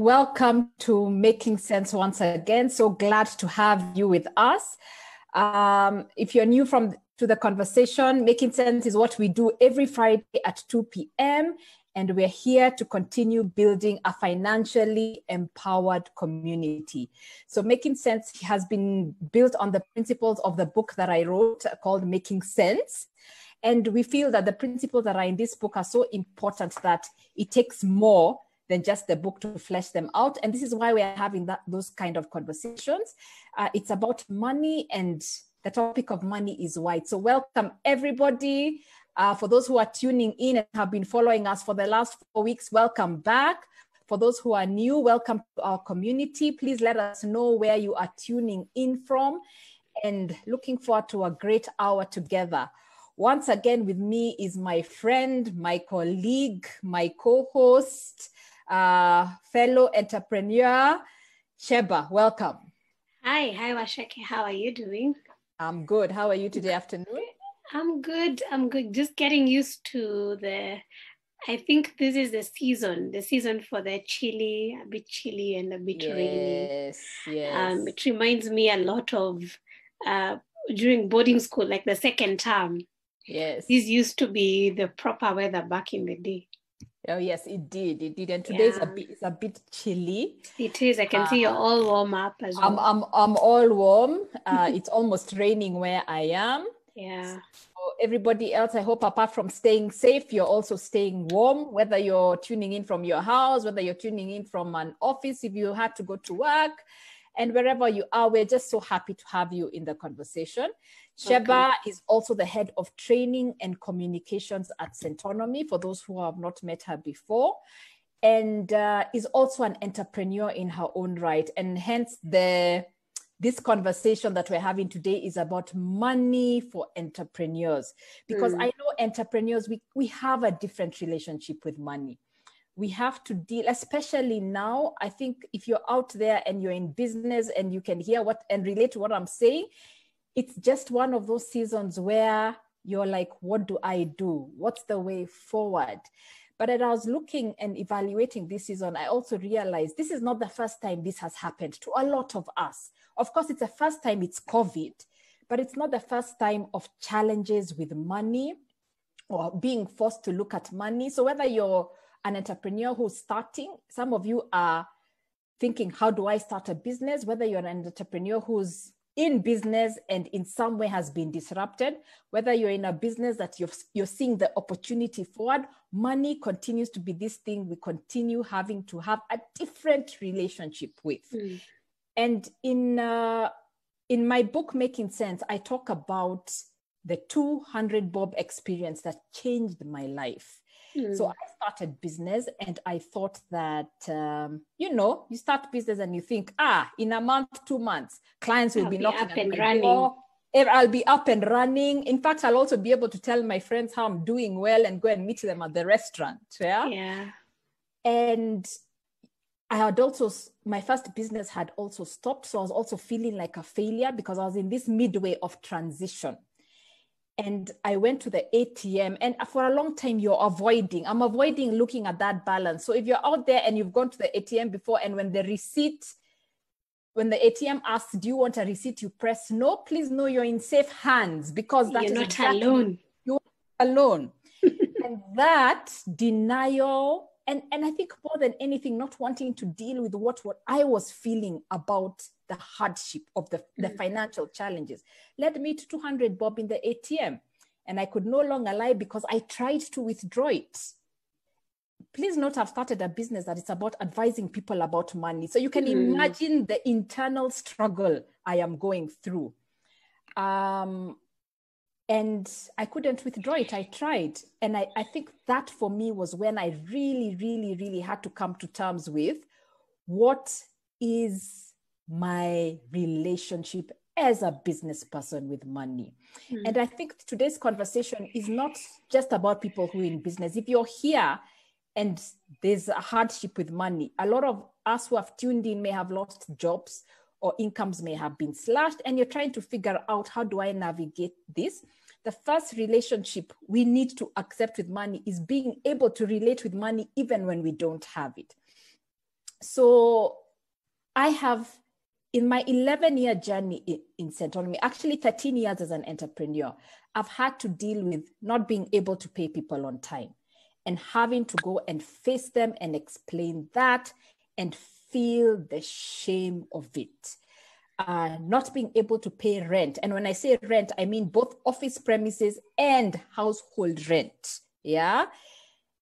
Welcome to Making Sense once again. So glad to have you with us. If you're new to the conversation, Making Sense is what we do every Friday at 2 p.m. And we're here to continue building a financially empowered community. So Making Sense has been built on the principles of the book that I wrote called Making Sense. And we feel that the principles that are in this book are so important that it takes more than just the book to flesh them out. And this is why we are having those kind of conversations. It's about money, and the topic of money is wide. So welcome everybody. For those who are tuning in and have been following us for the last 4 weeks, welcome back. For those who are new, welcome to our community. Please let us know where you are tuning in from, and looking forward to a great hour together. Once again, with me is my friend, my colleague, my co-host, fellow entrepreneur, Sheba. Welcome. Hi Washake. How are you doing? I'm good. How are you today afternoon? I'm good. Just getting used to I think this is the season for the chilly, a bit chilly and a bit rainy. Yes. It reminds me a lot of during boarding school, like the second term. Yes. This used to be the proper weather back in the day. Oh, yes, it did. It did. And today it's a bit chilly. It is. I can see you're all warm up as well. I'm all warm. It's almost raining where I am. Yeah. So everybody else, I hope apart from staying safe, you're also staying warm, whether you're tuning in from your house, whether you're tuning in from an office, if you had to go to work. And wherever you are, we're just so happy to have you in the conversation. Sheba is also the head of training and communications at Centonomy, for those who have not met her before, and is also an entrepreneur in her own right. And hence this conversation that we're having today is about money for entrepreneurs. Because I know entrepreneurs, we have a different relationship with money. We have to deal, especially now. I think if you're out there and you're in business and you can hear and relate to what I'm saying, it's just one of those seasons where you're like, what do I do? What's the way forward? But as I was looking and evaluating this season, I also realized this is not the first time this has happened to a lot of us. Of course, it's the first time it's COVID, but it's not the first time of challenges with money or being forced to look at money. So whether you're an entrepreneur who's starting, some of you are thinking, how do I start a business? Whether you're an entrepreneur who's in business and in some way has been disrupted, whether you're in a business that you're seeing the opportunity forward, money continues to be this thing we continue having to have a different relationship with. And in my book, Making Sense, I talk about the 200 Bob experience that changed my life. So I started business and I thought that, you start business and you think, in a month, 2 months, clients will be knocking up and running. I'll be up and running. In fact, I'll also be able to tell my friends how I'm doing well and go and meet them at the restaurant. Yeah. And I had also, my first business had also stopped. So I was also feeling like a failure because I was in this midway of transition. And I went to the ATM, and for a long time, I'm avoiding looking at that balance. So if you're out there and you've gone to the ATM before, and when the ATM asks, do you want a receipt? You press no, please know you're in safe hands, because that you're not exactly alone. You're alone. And that denial, and I think more than anything, not wanting to deal with what I was feeling about the hardship of the financial challenges led me to 200 Bob in the ATM. And I could no longer lie because I tried to withdraw it. Please note, I've started a business that is about advising people about money. So you can imagine the internal struggle I am going through. And I couldn't withdraw it. I tried. And I think that for me was when I really, really, really had to come to terms with what is my relationship as a business person with money. And I think today's conversation is not just about people who are in business. If you're here and there's a hardship with money, a lot of us who have tuned in may have lost jobs, or incomes may have been slashed, and you're trying to figure out, how do I navigate this? The first relationship we need to accept with money is being able to relate with money even when we don't have it. So I have, in my 11-year journey in St. Olmie, actually 13 years as an entrepreneur, I've had to deal with not being able to pay people on time and having to go and face them and explain that and feel the shame of it. Not being able to pay rent. And when I say rent, I mean both office premises and household rent. Yeah.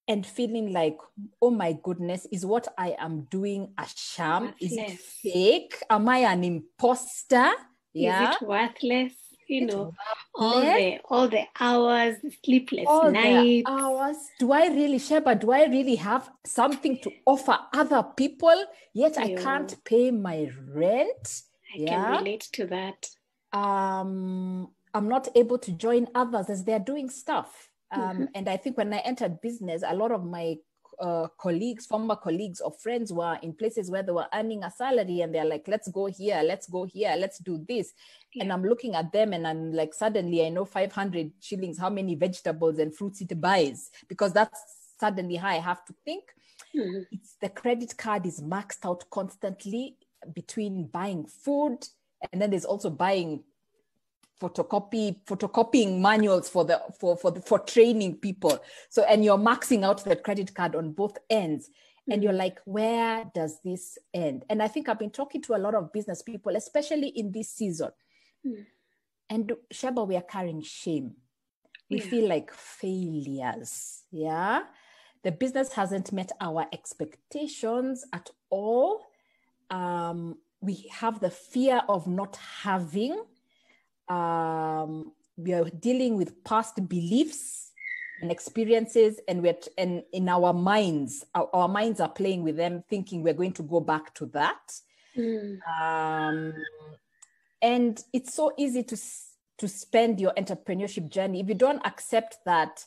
And feeling like, oh my goodness, is what I am doing a sham? Worthless. Is it fake? Am I an imposter? Yeah. Is it worthless? You know, all the hours, sleepless nights. Hours. Do I really, Sheba, do I really have something to offer other people? Yet I can't pay my rent. I can relate to that. I'm not able to join others as they're doing stuff. And I think when I entered business, a lot of my colleagues, former colleagues or friends were in places where they were earning a salary and they're like, let's go here, let's do this. Yeah. And I'm looking at them and I'm like, suddenly I know 500 shillings, how many vegetables and fruits it buys, because that's suddenly how I have to think. Mm-hmm. It's the credit card is maxed out constantly between buying food, and then there's also buying photocopying manuals for training people. So, and you're maxing out the credit card on both ends. And you're like, where does this end? And I think I've been talking to a lot of business people, especially in this season. Mm. And Sheba, we are carrying shame. We feel like failures. Yeah. The business hasn't met our expectations at all. We have the fear of not having. We are dealing with past beliefs and experiences, and in our minds are playing with them, thinking we're going to go back to that. And it's so easy to spend your entrepreneurship journey if you don't accept that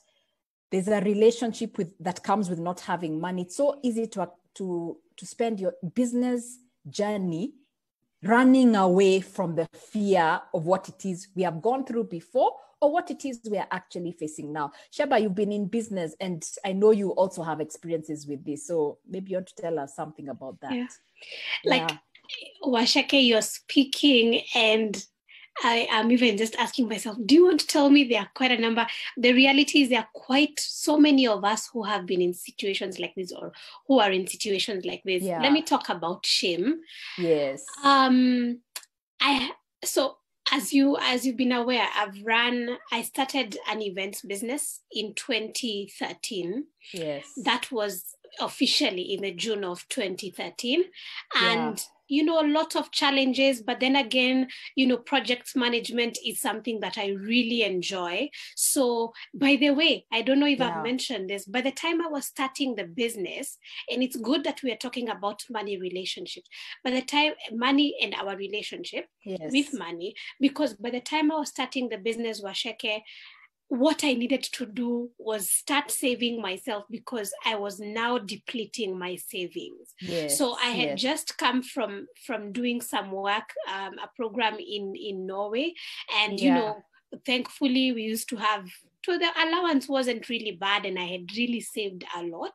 there's a relationship that comes with not having money. It's so easy to spend your business journey running away from the fear of what it is we have gone through before or what it is we are actually facing now. Sheba, you've been in business and I know you also have experiences with this. So maybe you want to tell us something about that. Yeah. Washake, you're speaking and I am even just asking myself, do you want to tell me there are quite a number? The reality is there are quite so many of us who have been in situations like this or who are in situations like this. Yeah. Let me talk about shame. Yes. As you've been aware, I started an events business in 2013. Yes. That was officially in the June of 2013. And a lot of challenges, but then again, projects management is something that I really enjoy. So, by the way, I don't know if I've mentioned this, by the time I was starting the business, and it's good that we are talking about money relationships, by the time money and our relationship with money, because by the time I was starting the business, Washake, what I needed to do was start saving myself because I was now depleting my savings. Yes, so I had just come from doing some work, a program in Norway. And, thankfully we used to have, so the allowance wasn't really bad and I had really saved a lot.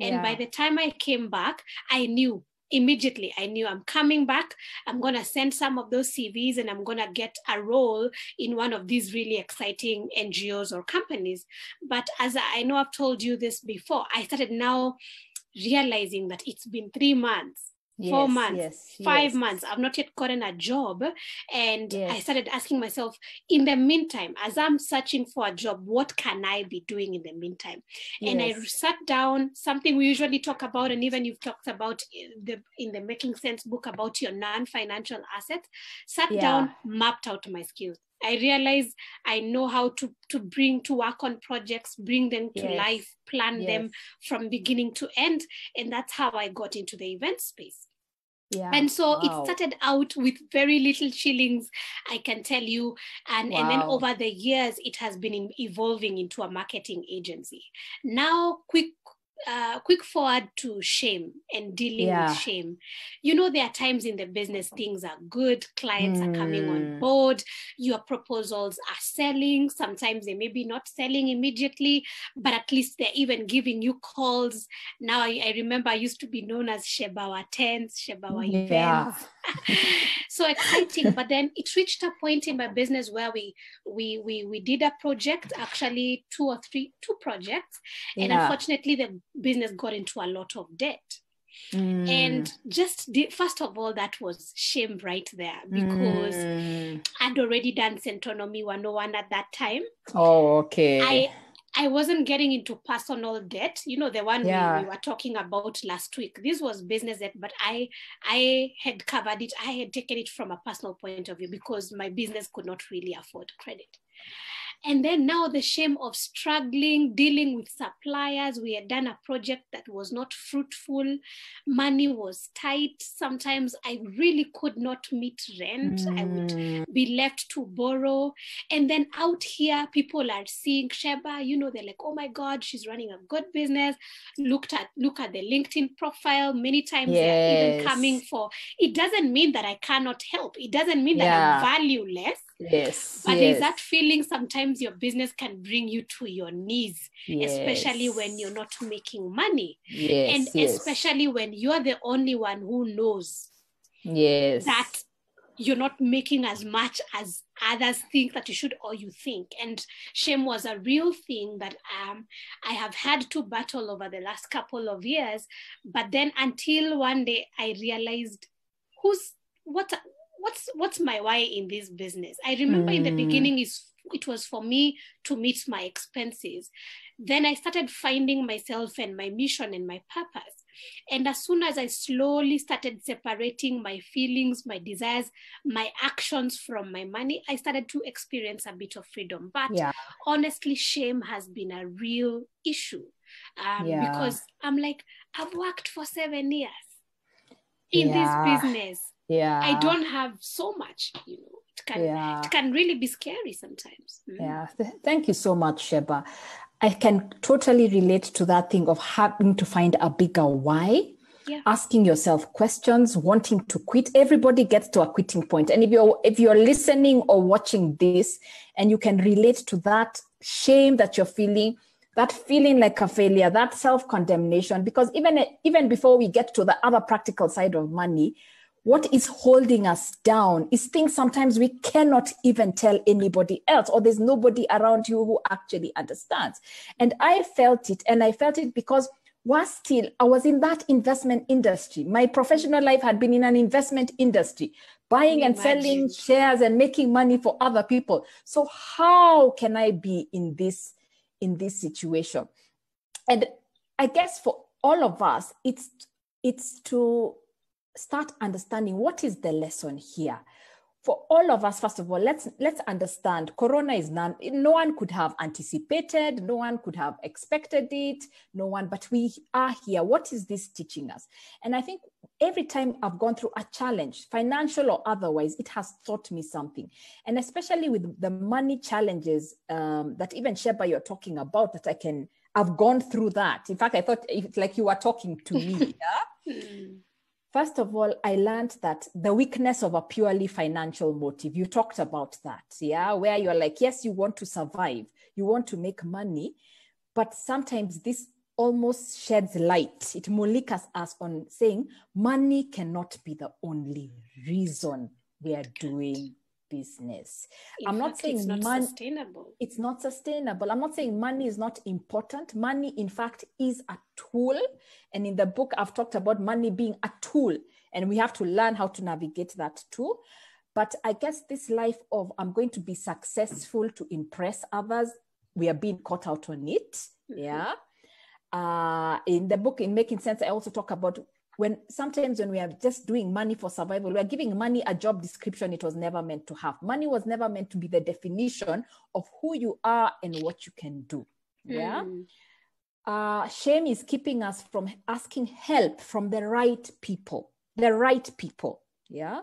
And by the time I came back, I knew immediately I'm coming back. I'm going to send some of those CVs and I'm going to get a role in one of these really exciting NGOs or companies. But as I know I've told you this before, I started now realizing that it's been 3 months, 4 months, 5 months. I've not yet gotten a job. And I started asking myself, in the meantime, as I'm searching for a job, what can I be doing in the meantime? Yes. And I sat down, something we usually talk about, and even you've talked about in the Making Sense book about your non-financial assets, sat down, mapped out my skills. I realize I know how to work on projects, bring them to life, plan them from beginning to end. And that's how I got into the event space. Yeah. And so it started out with very little shillings, I can tell you. And then over the years, it has been evolving into a marketing agency. Now, quick quick forward to shame and dealing with shame. You know, there are times in the business things are good, clients are coming on board, your proposals are selling. Sometimes they may be not selling immediately, but at least they're even giving you calls. Now I remember I used to be known as Shebawa Tents, Shebawa Events. So exciting. But then it reached a point in my business where we did a project, actually two projects, and unfortunately the business got into a lot of debt. And just first of all, that was shame right there, because I'd already done Centonomy 101 at that time. Oh, okay. I wasn't getting into personal debt, you know, the one we were talking about last week. This was business debt, but I had covered it. I had taken it from a personal point of view because my business could not really afford credit. And then now the shame of struggling, dealing with suppliers. We had done a project that was not fruitful. Money was tight. Sometimes I really could not meet rent. I would be left to borrow. And then out here, people are seeing Sheba, you know, they're like, oh my God, she's running a good business. Look at the LinkedIn profile. Many times they're even coming for, it doesn't mean that I cannot help. It doesn't mean that I'm valueless. Yes. But there's that feeling sometimes your business can bring you to your knees, especially when you're not making money. Yes, and especially when you're the only one who knows that you're not making as much as others think that you should or you think. And shame was a real thing that I have had to battle over the last couple of years. But then until one day I realized what's my why in this business? I remember in the beginning it was for me to meet my expenses. Then I started finding myself and my mission and my purpose. And as soon as I slowly started separating my feelings, my desires, my actions from my money, I started to experience a bit of freedom. But honestly, shame has been a real issue because I'm like, I've worked for 7 years in this business. Yeah, I don't have so much, you know, it can really be scary sometimes. Yeah, thank you so much, Sheba. I can totally relate to that thing of having to find a bigger why, asking yourself questions, wanting to quit. Everybody gets to a quitting point. And if you're listening or watching this and you can relate to that shame that you're feeling, that feeling like a failure, that self-condemnation, because even before we get to the other practical side of money, what is holding us down is things sometimes we cannot even tell anybody else, or there's nobody around you who actually understands. And I felt it because I was in that investment industry. My professional life had been in an investment industry, buying and selling shares and making money for other people. So how can I be in this situation? And I guess for all of us, it's to start understanding what is the lesson here. For all of us, first of all, let's understand Corona is no one could have anticipated, no one could have expected it, no one, but we are here. What is this teaching us? And I think every time I've gone through a challenge, financial or otherwise, it has taught me something. And especially with the money challenges that even Sheba, you're talking about, that I've gone through that. In fact, I thought it's like you were talking to me. Yeah? First of all, I learned that the weakness of a purely financial motive, you talked about that, where you're like, yes, you want to survive, you want to make money, but sometimes this almost sheds light. It mollifies us on saying money cannot be the only reason we are doing business. It's not sustainable. I'm not saying money is not important. Money, in fact, is a tool. And in the book, I've talked about money being a tool, and we have to learn how to navigate that tool. But I guess this life of I'm going to be successful to impress others, we are being caught out on it. In the book, in Making Sense, I also talk about when we are just doing money for survival, we are giving money a job description it was never meant to have. Money was never meant to be the definition of who you are and what you can do. Shame is keeping us from asking help from the right people. Yeah.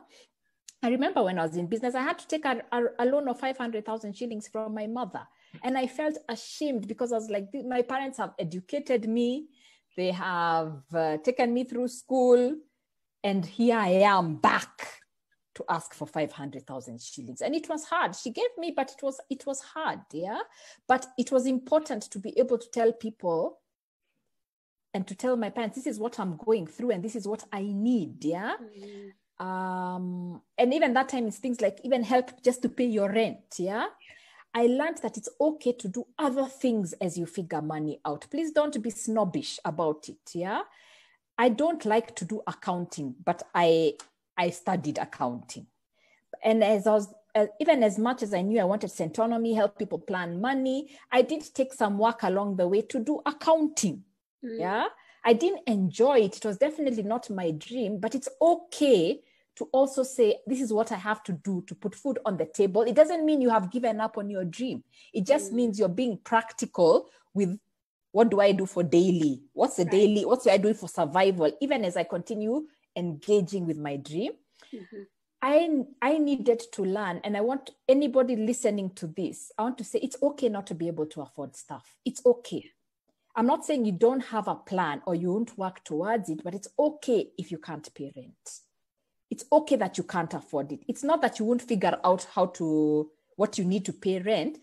I remember when I was in business, I had to take a loan of 500,000 shillings from my mother. And I felt ashamed because I was like, my parents have educated me. They have taken me through school, and here I am back to ask for 500,000 shillings. And it was hard. She gave me, but it was hard, yeah? But it was important to be able to tell people and to tell my parents, this is what I'm going through and this is what I need, yeah? Mm. And even that time, it's things like even help just to pay your rent, yeah? I learned that it's okay to do other things as you figure money out. Please don't be snobbish about it, yeah? I don't like to do accounting, but I studied accounting. And as I was, even as much as I knew I wanted centonomy, help people plan money, I did take some work along the way to do accounting, yeah? I didn't enjoy it. It was definitely not my dream, but it's okay to also say, this is what I have to do to put food on the table. It doesn't mean you have given up on your dream. It just means you're being practical with, what do I do for daily? What's the daily? What do I do for survival? Even as I continue engaging with my dream, I needed to learn. And I want anybody listening to this, I want to say, it's okay not to be able to afford stuff. It's okay. I'm not saying you don't have a plan or you won't work towards it, but it's okay if you can't pay rent. It's okay that you can't afford it. It's not that you won't figure out what you need to pay rent,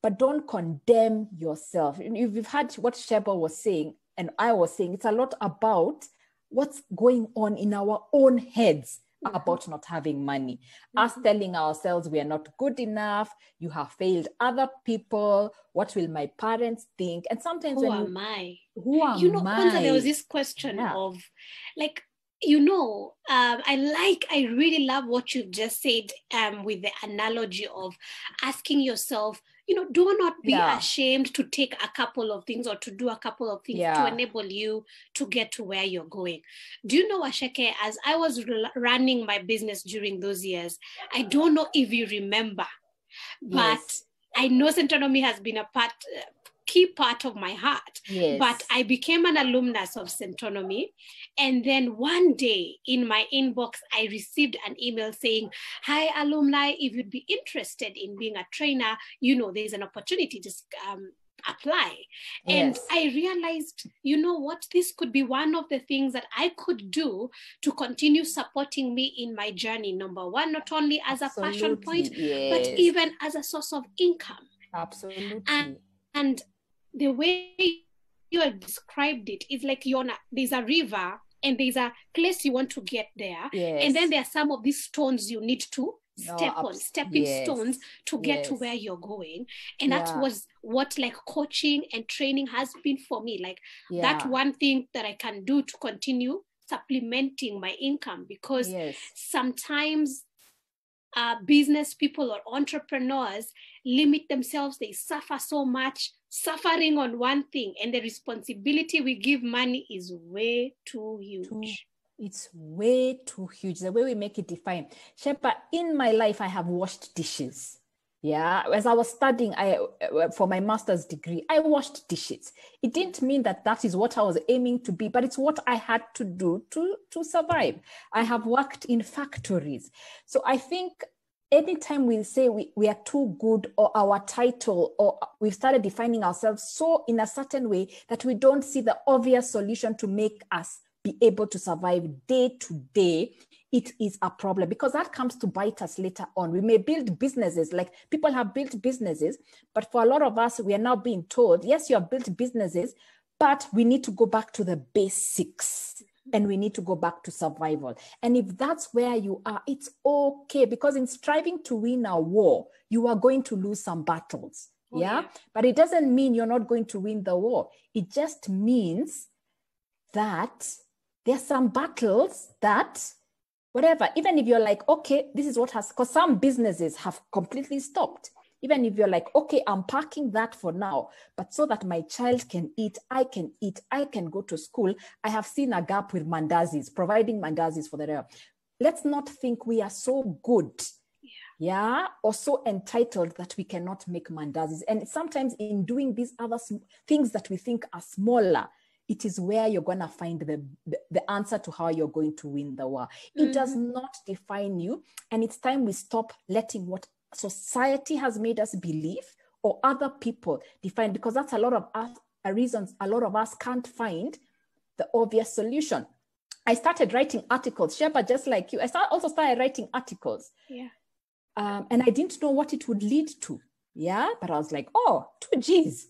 but don't condemn yourself. You've heard what Sheba was saying and I was saying, it's a lot about what's going on in our own heads about not having money. Us telling ourselves we are not good enough, you have failed other people, what will my parents think? And sometimes who am I? There was this question of like, I really love what you've just said with the analogy of asking yourself, do not be ashamed to take a couple of things or to do a couple of things to enable you to get to where you're going. Do you know, Ashake, as I was running my business during those years, I don't know if you remember, but I know Centonomy has been a key part of my heart, but I became an alumnus of Centonomy, and then one day in my inbox I received an email saying, hi alumni, if you'd be interested in being a trainer, there's an opportunity, just apply. And I realized, this could be one of the things that I could do to continue supporting me in my journey, number one, not only as a passion point, but even as a source of income. Absolutely. And the way you have described it is like there's a river and there's a place you want to get there. Yes. And then there are some of these stones you need to stepping stones to get to where you're going. And that was what coaching and training has been for me. That one thing that I can do to continue supplementing my income, because sometimes business people or entrepreneurs limit themselves. They suffer so much, suffering on one thing, and the responsibility we give money is way too huge. It's way too huge, the way we make it defined. Shepa, in my life, I have washed dishes. Yeah, as I was studying for my master's degree, I washed dishes. It didn't mean that is what I was aiming to be, but it's what I had to do to survive. I have worked in factories. So I think anytime we say we are too good, or our title, or we've started defining ourselves so in a certain way that we don't see the obvious solution to make us be able to survive day to day, it is a problem, because that comes to bite us later on. We may build businesses, like people have built businesses, but for a lot of us, we are now being told, yes, you have built businesses, but we need to go back to the basics and we need to go back to survival. And if that's where you are, it's okay, because in striving to win a war, you are going to lose some battles. But it doesn't mean you're not going to win the war. It just means that there are some battles that whatever, even if you're like, okay, this is what because some businesses have completely stopped. Even if you're like, okay, I'm parking that for now, but so that my child can eat, I can go to school. I have seen a gap with mandazis, providing mandazis for the real. Let's not think we are so good, or so entitled that we cannot make mandazis. And sometimes in doing these other things that we think are smaller, it is where you're going to find the answer to how you're going to win the war. It does not define you. And it's time we stop letting what society has made us believe or other people define, because that's a lot of us can't find the obvious solution. I started writing articles, Sheba, just like you. I also started writing articles. Yeah. And I didn't know what it would lead to. Yeah. But I was like, oh, 2Gs.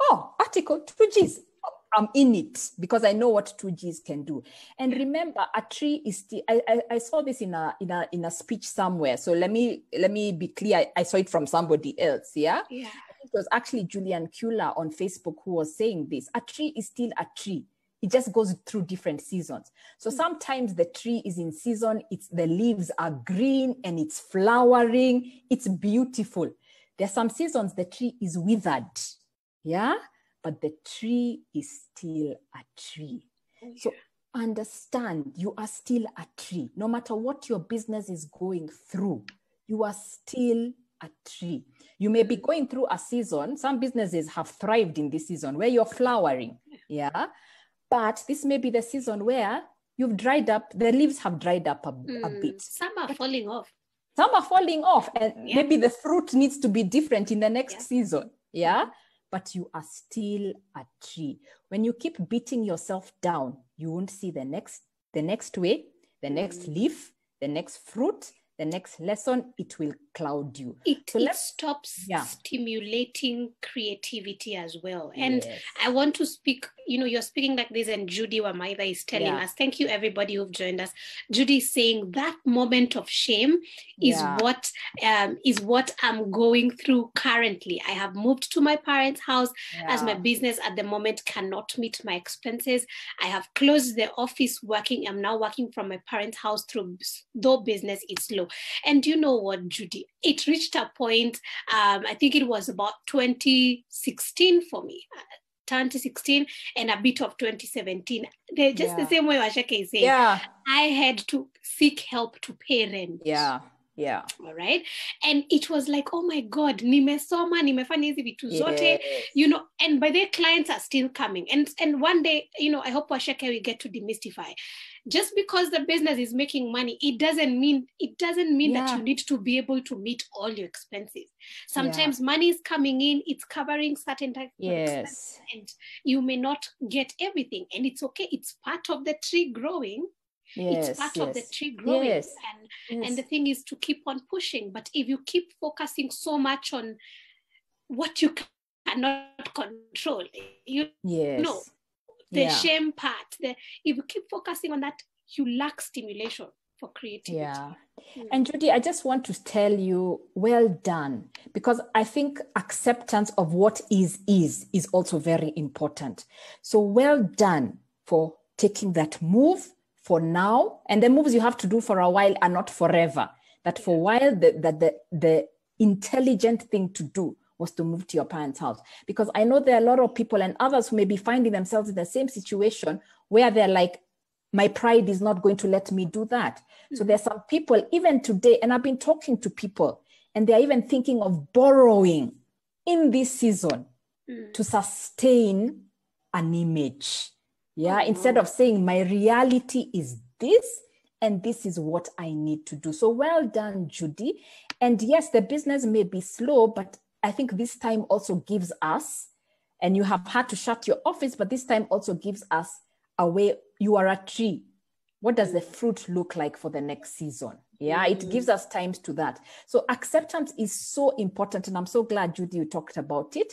Oh, article, 2Gs. I'm in it because I know what 2Gs can do. And remember, a tree is still, I saw this in a speech somewhere. So let me be clear. I saw it from somebody else. Yeah. Yeah. It was actually Julian Kula on Facebook who was saying this. A tree is still a tree. It just goes through different seasons. So sometimes the tree is in season, the leaves are green and it's flowering. It's beautiful. There are some seasons the tree is withered. Yeah. But the tree is still a tree. Yeah. So understand, you are still a tree. No matter what your business is going through, you are still a tree. You may be going through a season. Some businesses have thrived in this season where you're flowering. Yeah. But this may be the season where you've dried up, the leaves have dried up a bit. Some are falling off. And maybe the fruit needs to be different in the next season. Yeah. But you are still a tree. When you keep beating yourself down, you won't see the next way, the next leaf, the next fruit, the next lesson. It will cloud you. It stops stimulating creativity as well. And I want to speak, you're speaking like this, and Judy Wamaitha is telling us, thank you everybody who've joined us. Judy is saying that moment of shame is what I'm going through currently. I have moved to my parents' house as my business at the moment cannot meet my expenses. I have closed the office working. I'm now working from my parents' house though business is slow. And you know what, Judy? It reached a point, I think it was about 2016 for me. 2016 and a bit of 2017. They're just the same way Washake is saying. Yeah. I had to seek help to pay rent. Yeah. Yeah. All right. And it was like, oh my God, nimesoma, nimefanya hizi vitu zote, and by their clients are still coming. And one day, I hope Washake we get to demystify. Just because the business is making money, it doesn't mean that you need to be able to meet all your expenses. Sometimes money is coming in, it's covering certain types of expenses, and you may not get everything, and it's okay. It's part of the tree growing. Yes, it's part of the tree growing. Yes, and the thing is to keep on pushing. But if you keep focusing so much on what you cannot control, the shame part, if you keep focusing on that, you lack stimulation for creativity. Yeah. And Judy, I just want to tell you, well done, because I think acceptance of what is also very important. So well done for taking that move for now. And the moves you have to do for a while are not forever. That for a while, the intelligent thing to do was to move to your parents' house. Because I know there are a lot of people and others who may be finding themselves in the same situation where they're like, my pride is not going to let me do that. So there's some people, even today, and I've been talking to people, and they're even thinking of borrowing in this season to sustain an image. Yeah, instead of saying my reality is this, and this is what I need to do. So well done, Judy. And yes, the business may be slow, but I think this time also gives us, and you have had to shut your office, but this time also gives us a way. You are a tree. What does the fruit look like for the next season? Yeah, it gives us time to that. So acceptance is so important. And I'm so glad, Judy, you talked about it.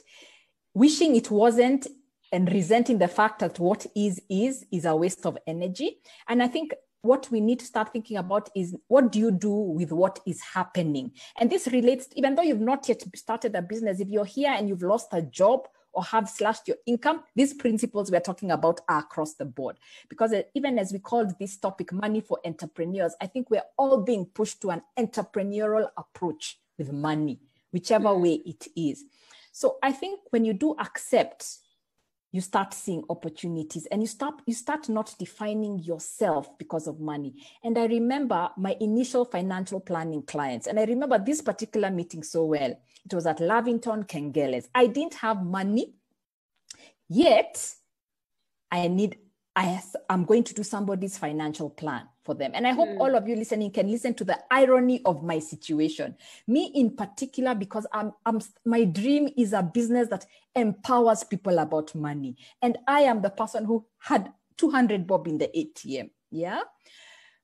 Wishing it wasn't and resenting the fact that what is a waste of energy. And I think what we need to start thinking about is, what do you do with what is happening? And this relates, even though you've not yet started a business, if you're here and you've lost a job or have slashed your income, these principles we're talking about are across the board. Because even as we called this topic, money for entrepreneurs, I think we're all being pushed to an entrepreneurial approach with money, whichever way it is. So I think when you do accept, you start seeing opportunities, and you start not defining yourself because of money. And I remember my initial financial planning clients, and I remember this particular meeting so well. It was at Lavington Kengeles. I didn't have money, yet I'm going to do somebody's financial plan for them. And I hope all of you listening can listen to the irony of my situation. Me in particular, because my dream is a business that empowers people about money. And I am the person who had 200 bob in the ATM. Yeah.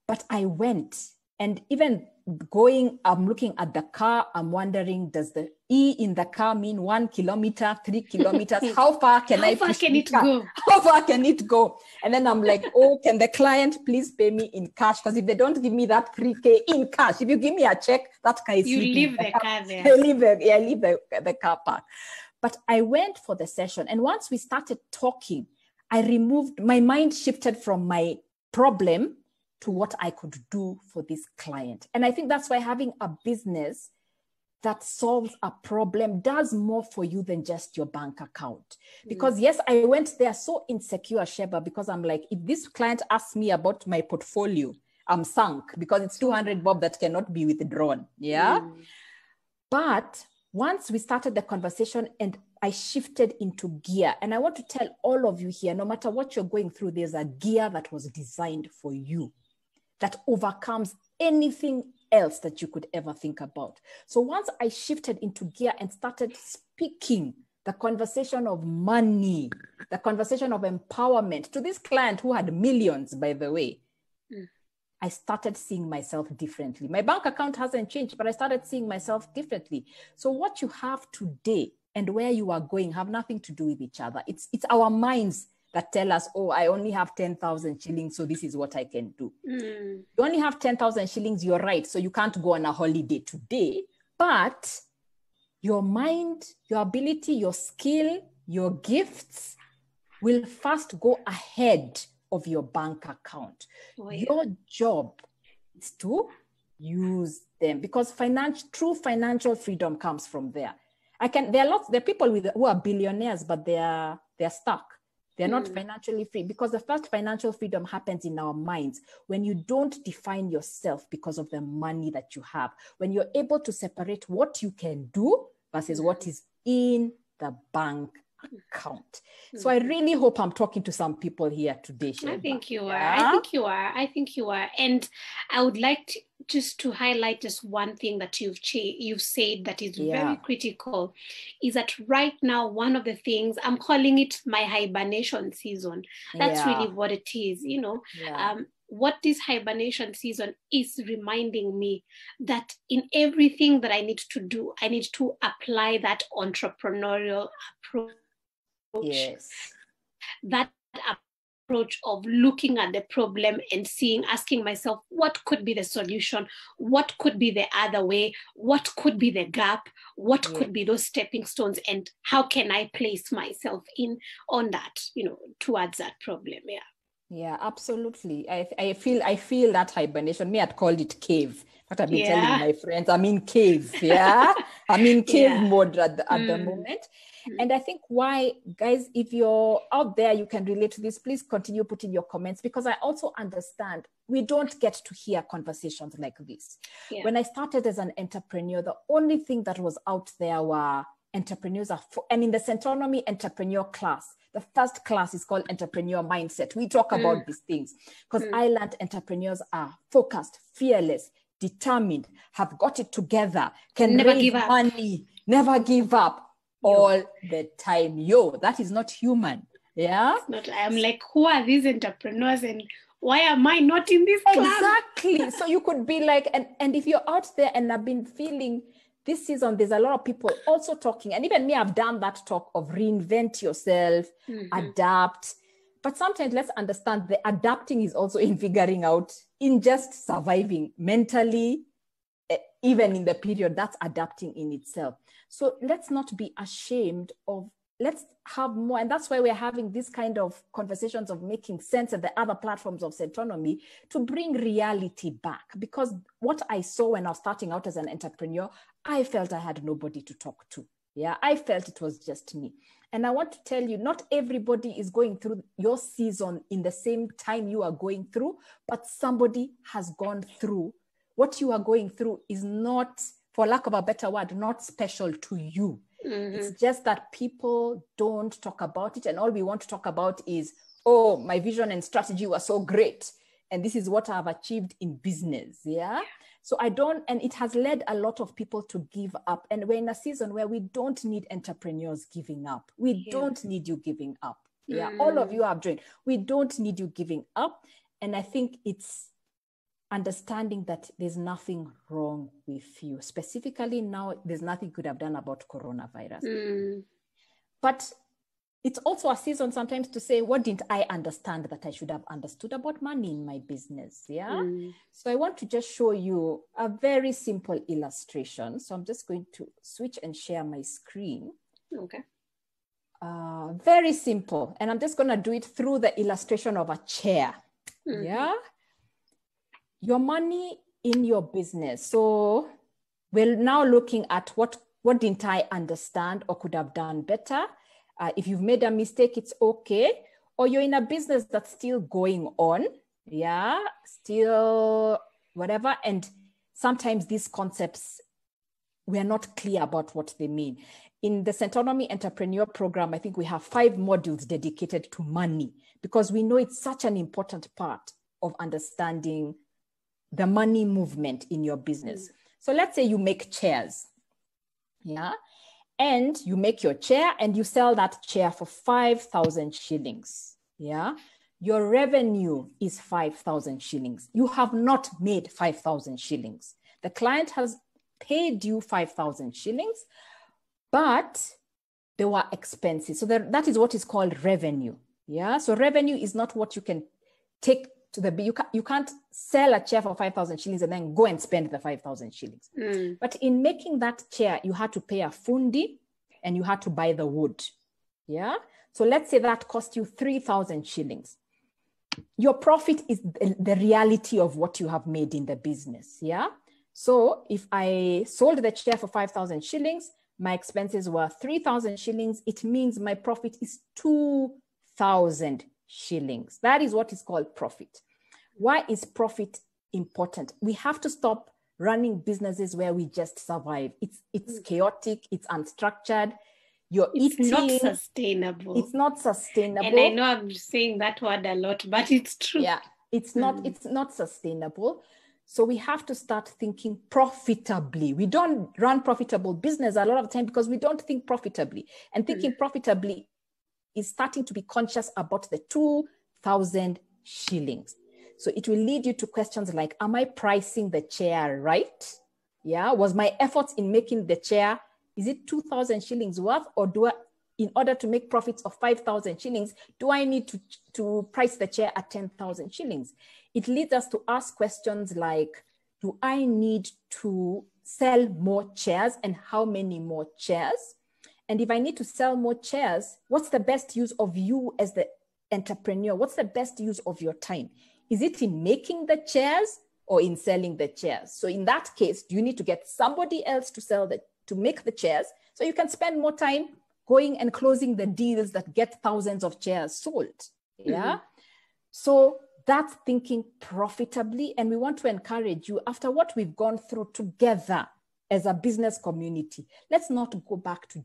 But I went, and even going, I'm looking at the car. I'm wondering, does the E in the car mean 1 kilometer, 3 kilometers? How far can I push it go? How far can it go? And then I'm like, oh, can the client please pay me in cash? Because if they don't give me that 3K in cash, if you give me a check, that car is sleeping. You leave the car there. I leave the car park. But I went for the session. And once we started talking, I removed, my mind shifted from my problem to what I could do for this client. And I think that's why having a business that solves a problem does more for you than just your bank account. Because yes, I went there so insecure, Sheba, because I'm like, if this client asks me about my portfolio, I'm sunk, because it's 200 bob that cannot be withdrawn. Yeah. But once we started the conversation and I shifted into gear, and I want to tell all of you here, no matter what you're going through, there's a gear that was designed for you that overcomes anything else that you could ever think about. So once I shifted into gear and started speaking the conversation of money, the conversation of empowerment to this client who had millions, by the way, I started seeing myself differently. My bank account hasn't changed, but I started seeing myself differently. So what you have today and where you are going have nothing to do with each other. It's our minds that tell us, oh, I only have 10,000 shillings, so this is what I can do. You only have 10,000 shillings, you're right, so you can't go on a holiday today, but your mind, your ability, your skill, your gifts will first go ahead of your bank account. Oh, yeah. Your job is to use them, because true financial freedom comes from there. There are people who are billionaires, but they're stuck. They're not financially free, because the first financial freedom happens in our minds when you don't define yourself because of the money that you have, when you're able to separate what you can do versus what is in the bank account. So I really hope I'm talking to some people here today, Sheba. I think you are. And I would like to just to highlight just one thing that you've said that is very critical, is that right now, one of the things I'm calling it my hibernation season. That's really what it is, you know. What this hibernation season is reminding me that in everything that I need to do, I need to apply that entrepreneurial approach. Yes. That approach of looking at the problem and asking myself, what could be the solution? What could be the other way? What could be the gap? What could be those stepping stones? And how can I place myself on that, you know, towards that problem? Yeah. Yeah, absolutely. I feel that hibernation. Me, I'd called it cave. What I've been telling my friends, I'm in cave. Yeah, I'm in cave mode at the moment. And I think why, guys, if you're out there, you can relate to this, please continue putting your comments, because I also understand we don't get to hear conversations like this. Yeah. When I started as an entrepreneur, the only thing that was out there were entrepreneurs. And in the Centonomy entrepreneur class, the first class is called Entrepreneur Mindset. We talk about these things because I learned entrepreneurs are focused, fearless, determined, have got it together, can never give up, money, never give up all the time. Yo, that is not human. Yeah. I'm like, who are these entrepreneurs and why am I not in this class? Exactly. So you could be like, and if you're out there and I've been feeling this season, there's a lot of people also talking, and even me, I've done that talk of reinvent yourself, adapt. But sometimes let's understand the adapting is also in figuring out, in just surviving mentally, even in the period, that's adapting in itself. So let's not be ashamed of, let's have more. And that's why we're having this kind of conversations of Making Sense and the other platforms of Centonomy, to bring reality back. Because what I saw when I was starting out as an entrepreneur, I felt I had nobody to talk to. Yeah, I felt it was just me. And I want to tell you, not everybody is going through your season in the same time you are going through, but somebody has gone through. What you are going through is not, for lack of a better word, not special to you. It's just that people don't talk about it. And all we want to talk about is, oh, my vision and strategy were so great, and this is what I've achieved in business. Yeah. So and it has led a lot of people to give up. And we're in a season where we don't need entrepreneurs giving up. We don't need you giving up. Yeah, all of you are drained. We don't need you giving up. And I think it's understanding that there's nothing wrong with you. Specifically now, there's nothing you could have done about coronavirus. But it's also a season sometimes to say, what didn't I understand that I should have understood about money in my business? Yeah. So I want to just show you a very simple illustration. So I'm just going to switch and share my screen. Okay. Very simple. And I'm just going to do it through the illustration of a chair. Yeah. Your money in your business. So we're now looking at what didn't I understand or could have done better? If you've made a mistake, it's okay. Or you're in a business that's still going on. Yeah, still whatever. And sometimes these concepts, we are not clear about what they mean. In the Centonomy Entrepreneur Program, I think we have 5 modules dedicated to money because we know it's such an important part of understanding the money movement in your business. So let's say you make chairs. Yeah. And you make your chair and you sell that chair for 5,000 shillings. Yeah. Your revenue is 5,000 shillings. You have not made 5,000 shillings. The client has paid you 5,000 shillings, but there were expenses. So that is what is called revenue. Yeah. So revenue is not what you can take to the, you can't sell a chair for 5,000 shillings and then go and spend the 5,000 shillings. But in making that chair, you had to pay a fundi and you had to buy the wood. Yeah. So let's say that cost you 3,000 shillings. Your profit is the reality of what you have made in the business. Yeah. So if I sold the chair for 5,000 shillings, my expenses were 3,000 shillings. It means my profit is 2,000 shillings. That is what is called profit. Why is profit important? We have to stop running businesses where we just survive. It's chaotic, it's unstructured. It's not sustainable. It's not sustainable. And I know I'm saying that word a lot, but it's true. Yeah, it's not sustainable. So we have to start thinking profitably. We don't run profitable business a lot of the time because we don't think profitably. And thinking profitably is starting to be conscious about the 2,000 shillings. So it will lead you to questions like, am I pricing the chair right? Yeah. Was my efforts in making the chair, is it 2,000 shillings worth? Or do I, in order to make profits of 5,000 shillings, do I need to price the chair at 10,000 shillings? It leads us to ask questions like, do I need to sell more chairs and how many more chairs? And if I need to sell more chairs, what's the best use of you as the entrepreneur? What's the best use of your time? Is it in making the chairs or in selling the chairs? So in that case, do you need to get somebody else to make the chairs so you can spend more time going and closing the deals that get thousands of chairs sold? Yeah. So that's thinking profitably. And we want to encourage you after what we've gone through together as a business community, let's not go back to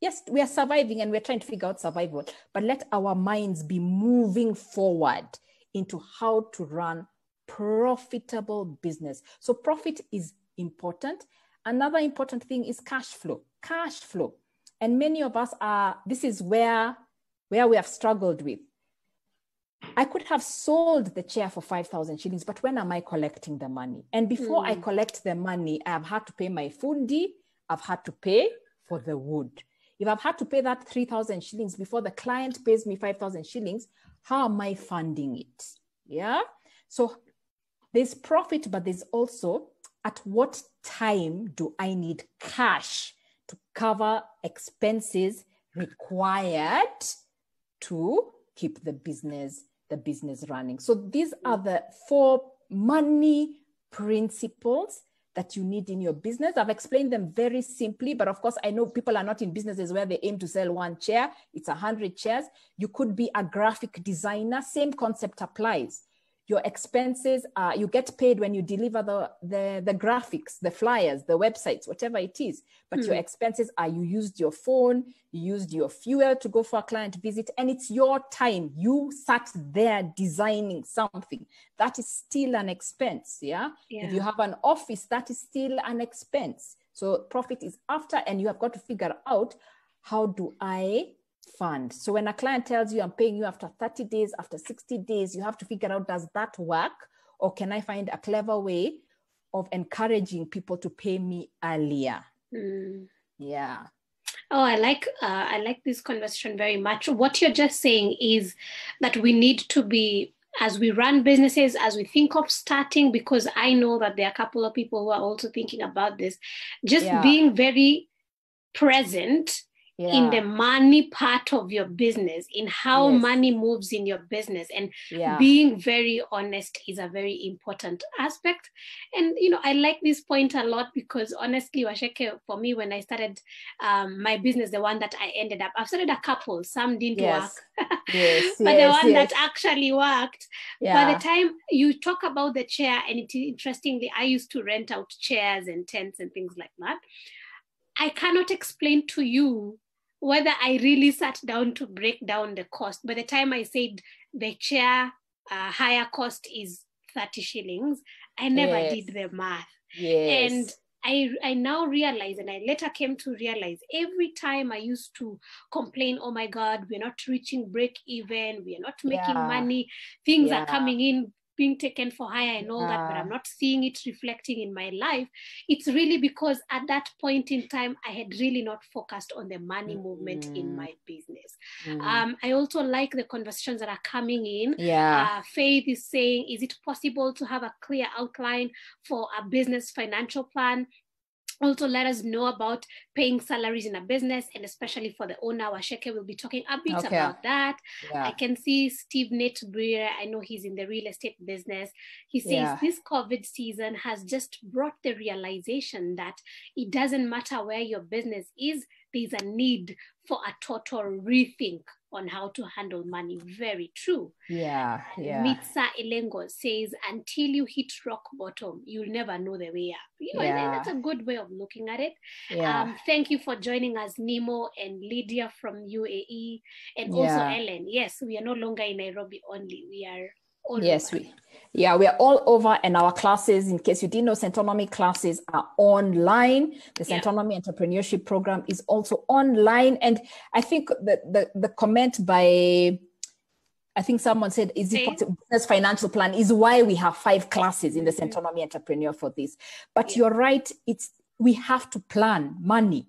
yes, we are surviving and we're trying to figure out survival, but let our minds be moving forward into how to run profitable business. So profit is important. Another important thing is cash flow. And many of us this is where we have struggled with. I could have sold the chair for 5,000 shillings, but when am I collecting the money? And before I collect the money, I've had to pay my fundi, I've had to pay for the wood. If I've had to pay that 3,000 shillings before the client pays me 5,000 shillings, how am I funding it? Yeah. So there's profit, but there's also at what time do I need cash to cover expenses required to keep the business running. So these are the 4 money principles that you need in your business. I've explained them very simply, but of course I know people are not in businesses where they aim to sell one chair. It's 100 chairs. You could be a graphic designer. Same concept applies. Your expenses are, you get paid when you deliver the graphics, the flyers, the websites, whatever it is. But your expenses are, you used your phone, you used your fuel to go for a client visit, and it's your time. You sat there designing something. That is still an expense, yeah? If you have an office, that is still an expense. So profit is after, and you have got to figure out, how do I fund. So when a client tells you, I'm paying you after 30 days, after 60 days, you have to figure out, does that work? Or can I find a clever way of encouraging people to pay me earlier? Mm. Yeah. Oh, I like this conversation very much. What you're just saying is that we need to be, as we run businesses, as we think of starting, because I know that there are a couple of people who are also thinking about this, just being very present in the money part of your business, in how money moves in your business, and being very honest is a very important aspect. And, you know, I like this point a lot because honestly, Washeke, for me, when I started my business, the one that I ended up, I've started a couple, some didn't work, but the one that actually worked, by the time you talk about the chair, and it, interestingly, I used to rent out chairs and tents and things like that. I cannot explain to you whether I really sat down to break down the cost. By the time I said the chair higher cost is 30 shillings, I never did the math. Yes. And I now realize, and I later came to realize, every time I used to complain, oh my God, we're not reaching break even, we're not making money, things are coming in, being taken for hire and all that, but I'm not seeing it reflecting in my life. It's really because at that point in time, I had really not focused on the money movement in my business. I also like the conversations that are coming in. Faith is saying, is it possible to have a clear outline for a business financial plan? Also, let us know about paying salaries in a business, and especially for the owner. Washeke will be talking a bit about that. I can see Steve Nate Breer. I know he's in the real estate business. He says this COVID season has just brought the realization that it doesn't matter where your business is, there's a need for a total rethink on how to handle money. Very true. Mitsa Elengo says, until you hit rock bottom, you'll never know the way up. You know, and that's a good way of looking at it. Thank you for joining us, Nemo and Lydia from UAE, and also Ellen. Yes, we are no longer in Nairobi only. We are all over. We are all over, and our classes, in case you didn't know, Centonomy classes are online. The Centonomy Entrepreneurship Program is also online. And I think the comment by, I think someone said, is it possible, business financial plan is why we have 5 classes in the Centonomy Entrepreneur for this. But you're right, it's, we have to plan money,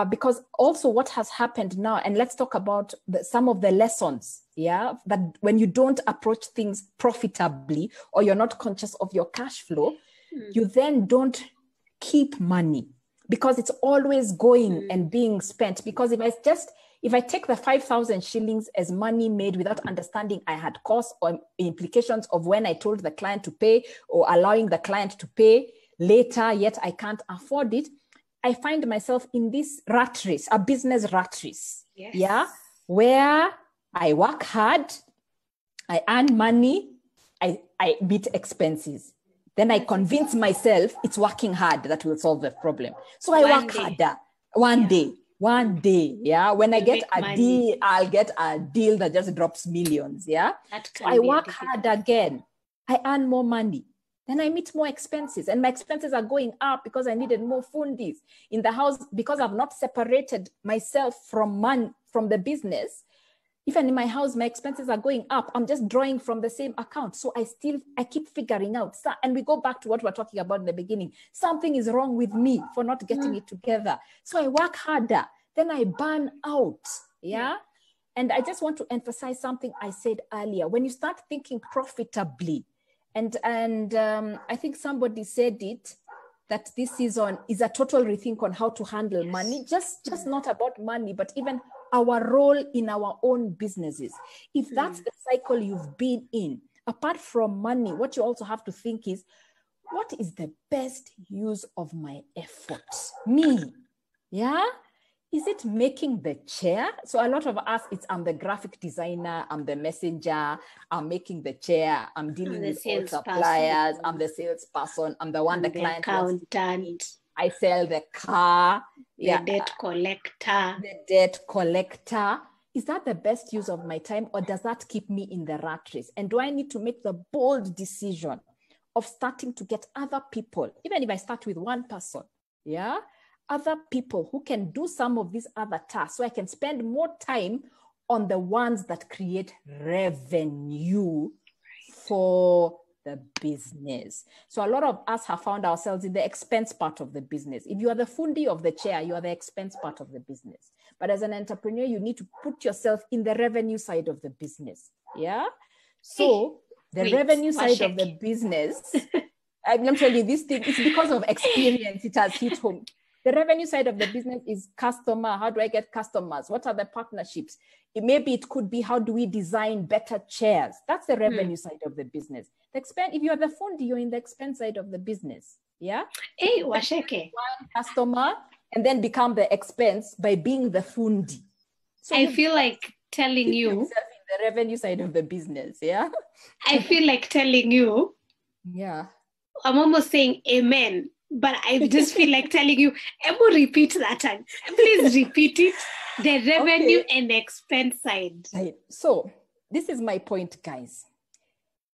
because also what has happened now, and let's talk about some of the lessons, that when you don't approach things profitably, or you're not conscious of your cash flow, you then don't keep money because it's always going and being spent. Because if I take the 5,000 shillings as money made without understanding I had costs or implications of when I told the client to pay or allowing the client to pay later, yet I can't afford it, I find myself in this rat race, a business rat race, where I work hard, I earn money, I meet expenses. Then I convince myself it's working hard that will solve the problem. So I work harder one day. When I get a deal, I'll get a deal that just drops millions. So I work hard again. I earn more money. Then I meet more expenses, and my expenses are going up because I needed more fundis in the house because I've not separated myself from the business. Even in my house, my expenses are going up. I'm just drawing from the same account. So I keep figuring out. And we go back to what we were talking about in the beginning. Something is wrong with me for not getting it together. So I work harder. Then I burn out. And I just want to emphasize something I said earlier. When you start thinking profitably, And I think somebody said it, that this season is a total rethink on how to handle money, just not about money, but even our role in our own businesses. If that's the cycle you've been in, apart from money, what you also have to think is, what is the best use of my efforts? Me, Is it making the chair? So a lot of us, it's I'm the graphic designer, I'm the messenger, I'm making the chair, I'm dealing with all suppliers, I'm the salesperson, I'm the one the client wants to meet. I sell the car. The debt collector. Is that the best use of my time, or does that keep me in the rat race? And do I need to make the bold decision of starting to get other people, even if I start with one person, other people who can do some of these other tasks, so I can spend more time on the ones that create revenue for the business. So a lot of us have found ourselves in the expense part of the business. If you are the fundi of the chair, you are the expense part of the business. But as an entrepreneur, you need to put yourself in the revenue side of the business. Yeah. So the revenue side of the business, I'm telling you this thing, it's because of experience, it has hit home. The revenue side of the business is customer. How do I get customers? What are the partnerships? Maybe it could be, how do we design better chairs? That's the revenue side of the business. The expense, if you are the fundi, you're in the expense side of the business. Yeah. Hey, Washeke. One customer and then become the expense by being the fundi. So I feel like telling you in the revenue side of the business. Yeah. I feel like telling you. Yeah. I'm almost saying amen. But I just feel like telling you, I will repeat that time. Please repeat it. The revenue and expense side. Right. So this is my point, guys.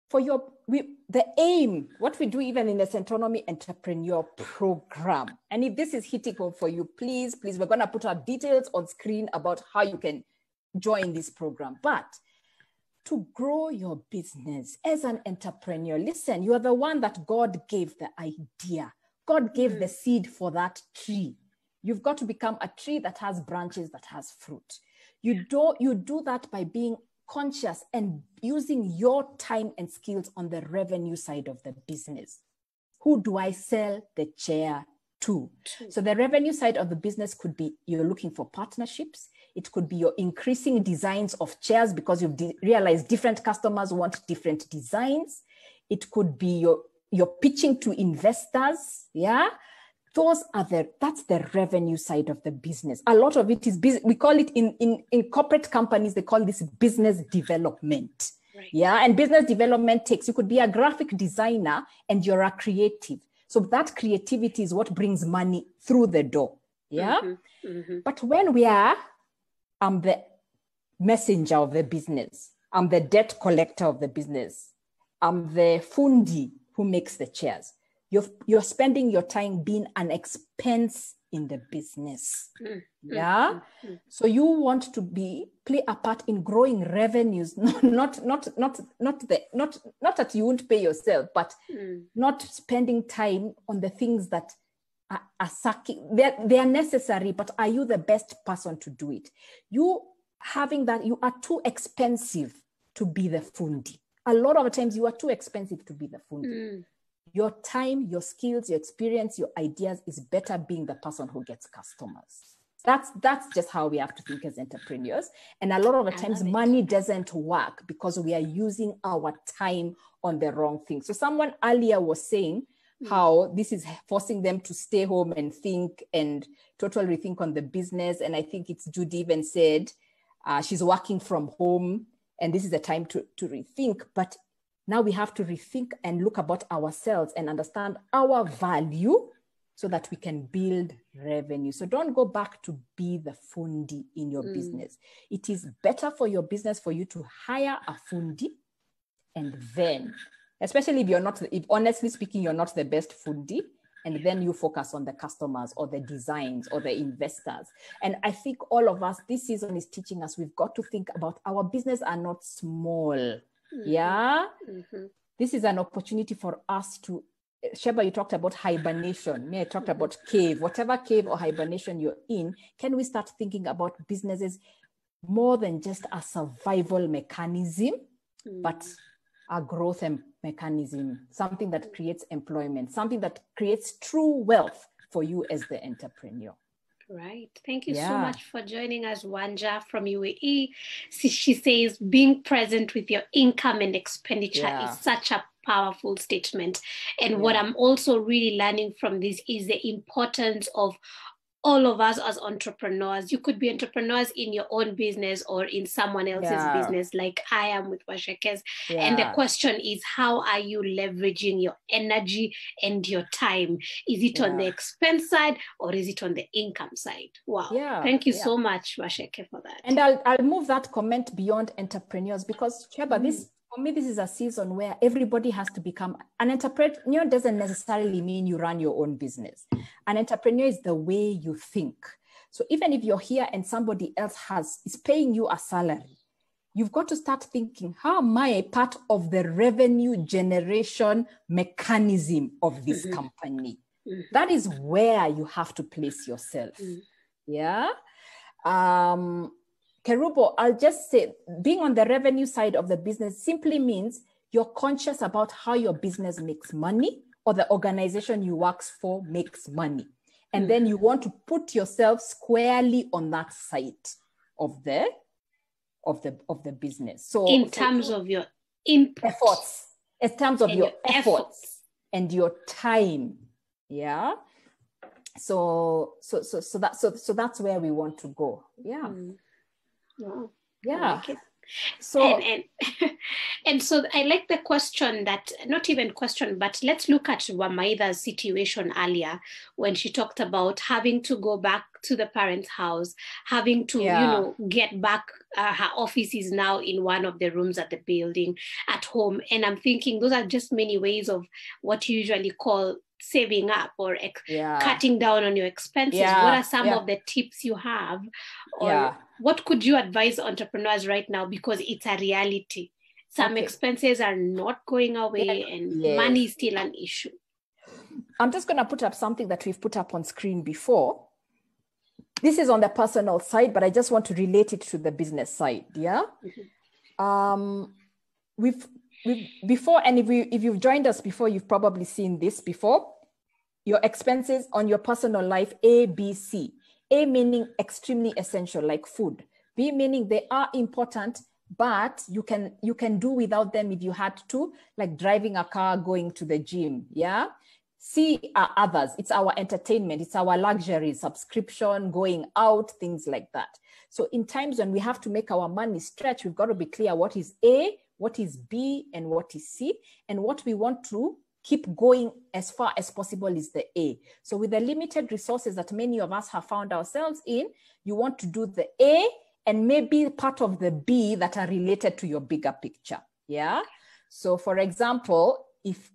For the aim, what we do even in the Centonomy Entrepreneur Program, and if this is hitting home for you, please, please, we're going to put our details on screen about how you can join this program. But to grow your business as an entrepreneur, listen, you are the one that God gave the idea. God gave the seed for that tree. You've got to become a tree that has branches, that has fruit. You do that by being conscious and using your time and skills on the revenue side of the business. Who do I sell the chair to? So the revenue side of the business could be you're looking for partnerships. It could be you're increasing designs of chairs because you've realized different customers want different designs. It could be you're pitching to investors, yeah? That's the revenue side of the business. A lot of it is business. We call it in corporate companies, they call this business development. Right. Yeah, and business development you could be a graphic designer and you're a creative. So that creativity is what brings money through the door, yeah? But when we are, I'm the messenger of the business. I'm the debt collector of the business. I'm the fundi who makes the chairs. You're spending your time being an expense in the business. Yeah. So you want to play a part in growing revenues, not that you won't pay yourself, but not spending time on the things that are sucking. They are necessary, but are you the best person to do it? You are too expensive to be the fundi. A lot of times you are too expensive to be the fundi. Your time, your skills, your experience, your ideas is better being the person who gets customers. That's just how we have to think as entrepreneurs. And a lot of the times money doesn't work because we are using our time on the wrong thing. So someone earlier was saying how this is forcing them to stay home and think and totally rethink on the business. And I think it's Judy even said she's working from home. And this is the time to rethink, but now we have to rethink and look about ourselves and understand our value so that we can build revenue. So don't go back to be the fundi in your business. It is better for your business for you to hire a fundi and then, especially if honestly speaking, you're not the best fundi, and then you focus on the customers or the designs or the investors. And I think all of us, this season is teaching us, we've got to think about our business are not small. Yeah. This is an opportunity for us to, Sheba, you talked about hibernation. Me, I talked about cave, whatever cave or hibernation you're in. Can we start thinking about businesses more than just a survival mechanism, but a growth mechanism, something that creates employment, something that creates true wealth for you as the entrepreneur. Right. Thank you so much for joining us, Wanja from UAE. She says, being present with your income and expenditure is such a powerful statement. And what I'm also really learning from this is the importance of all of us as entrepreneurs. You could be entrepreneurs in your own business or in someone else's business, like I am with Washekes. And the question is, how are you leveraging your energy and your time? Is it on the expense side or is it on the income side? Wow. Yeah. Thank you so much, Washeke, for that. And I'll move that comment beyond entrepreneurs because, Sheba, this For me, this is a season where everybody has to become an entrepreneur. Doesn't necessarily mean you run your own business. An entrepreneur is the way you think. So even if you're here and somebody else is paying you a salary, you've got to start thinking, how am I part of the revenue generation mechanism of this company? That is where you have to place yourself. Yeah. Kerubo, I'll just say, being on the revenue side of the business simply means you're conscious about how your business makes money, or the organization you work for makes money. And then you want to put yourself squarely on that side of the business. So in terms of your efforts, in terms of your efforts and your time. Yeah. So that's where we want to go. Yeah. Wow. Yeah. Like so I like the question that, not even question, but let's look at Wamaida's situation earlier when she talked about having to go back to the parents' house, having to, get back. Her office is now in one of the rooms at the building at home. And I'm thinking those are just many ways of what you usually call saving up or cutting down on your expenses. Yeah. What are some of the tips you have? Or what could you advise entrepreneurs right now? Because it's a reality. Some expenses are not going away and money is still an issue. I'm just going to put up something that we've put up on screen before. This is on the personal side, but I just want to relate it to the business side. Yeah. Mm-hmm. If you've joined us before, you've probably seen this before. Your expenses on your personal life, A, B, C. A meaning extremely essential, like food. B meaning they are important, but you can do without them if you had to, like driving a car, going to the gym. Yeah. C are others. It's our entertainment. It's our luxury, subscription, going out, things like that. So in times when we have to make our money stretch, we've got to be clear what is A, what is B, and what is C, and what we want to keep going as far as possible is the A. So with the limited resources that many of us have found ourselves in, you want to do the A and maybe part of the B that are related to your bigger picture. Yeah. So for example, if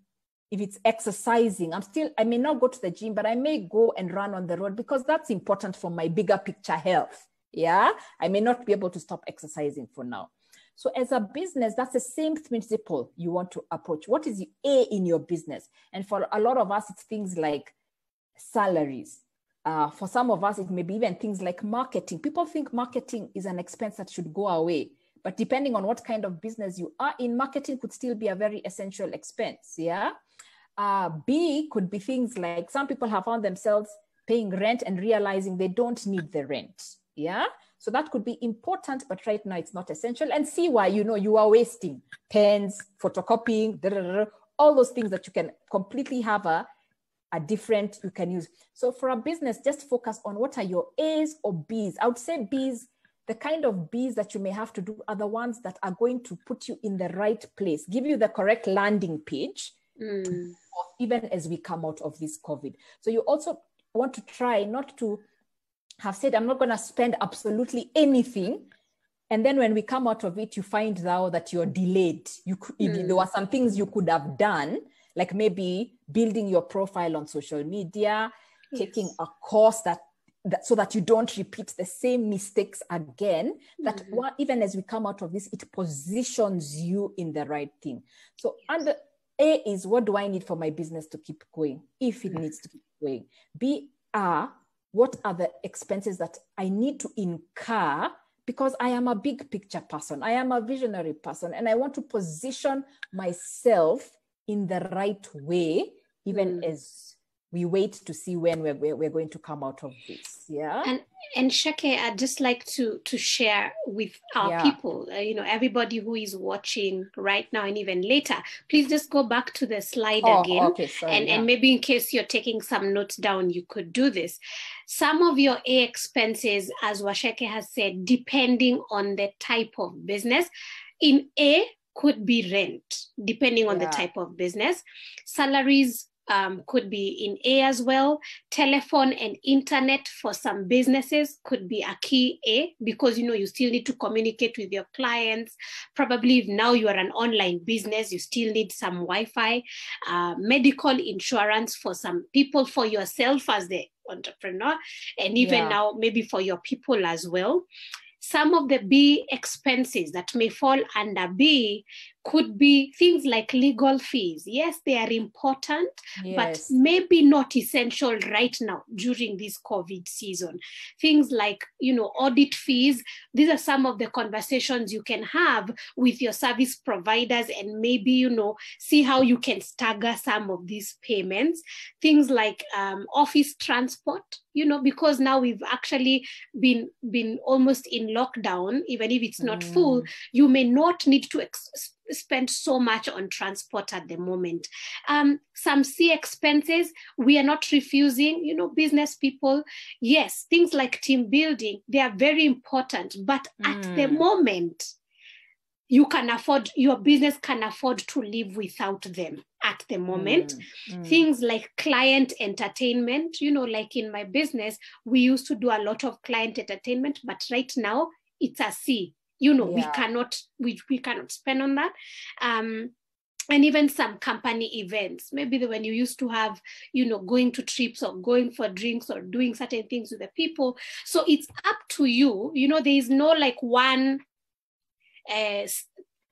it's exercising, I may not go to the gym, but I may go and run on the road because that's important for my bigger picture health. Yeah. I may not be able to stop exercising for now. So as a business, that's the same principle you want to approach. What is the A in your business? And for a lot of us, it's things like salaries. For some of us, it may be even things like marketing. People think marketing is an expense that should go away. But depending on what kind of business you are in, marketing could still be a very essential expense. Yeah. B could be things like, some people have found themselves paying rent and realizing they don't need the rent. Yeah. So that could be important, but right now it's not essential. And see why, you are wasting pens, photocopying, all those things that you can completely have a different, you can use. So for a business, just focus on what are your A's or B's. I would say B's, the kind of B's that you may have to do are the ones that are going to put you in the right place, give you the correct landing page, even as we come out of this COVID. So you also want to try not to have said, I'm not going to spend absolutely anything. And then when we come out of it, you find out that you're delayed. There were some things you could have done, like maybe building your profile on social media, taking a course that so that you don't repeat the same mistakes again, that even as we come out of this, it positions you in the right thing. So under A is, what do I need for my business to keep going? If it needs to keep going. B are, what are the expenses that I need to incur because I am a big picture person. I am a visionary person and I want to position myself in the right way, even as we wait to see when we're going to come out of this. Yeah. And Sheke, I'd just like to share with our people, everybody who is watching right now and even later, please just go back to the slide again. Okay, sorry, and maybe in case you're taking some notes down, you could do this. Some of your A expenses, as Washeke has said, depending on the type of business, in A could be rent, depending on the type of business. Salaries could be in A as well. Telephone and internet for some businesses could be a key A, because you know you still need to communicate with your clients. Probably if now you are an online business, you still need some Wi-Fi. Medical insurance for some people, for yourself as the entrepreneur, and even now maybe for your people as well. Some of the B expenses that may fall under B could be things like legal fees. Yes, they are important, but maybe not essential right now during this COVID season. Things like, you know, audit fees. These are some of the conversations you can have with your service providers and maybe, you know, see how you can stagger some of these payments. Things like office transport, you know, because now we've actually been almost in lockdown. Even if it's not full, you may not need to spend so much on transport at the moment. Some C expenses, we are not refusing, you know, business people. Yes, things like team building, they are very important, but at the moment, you can afford, your business can afford to live without them at the moment. Things like client entertainment, you know, like in my business, we used to do a lot of client entertainment, but right now it's a C. You know, we cannot spend on that. And even some company events, maybe when you used to have, you know, going to trips or going for drinks or doing certain things with the people. So it's up to you. You know, there is no like one,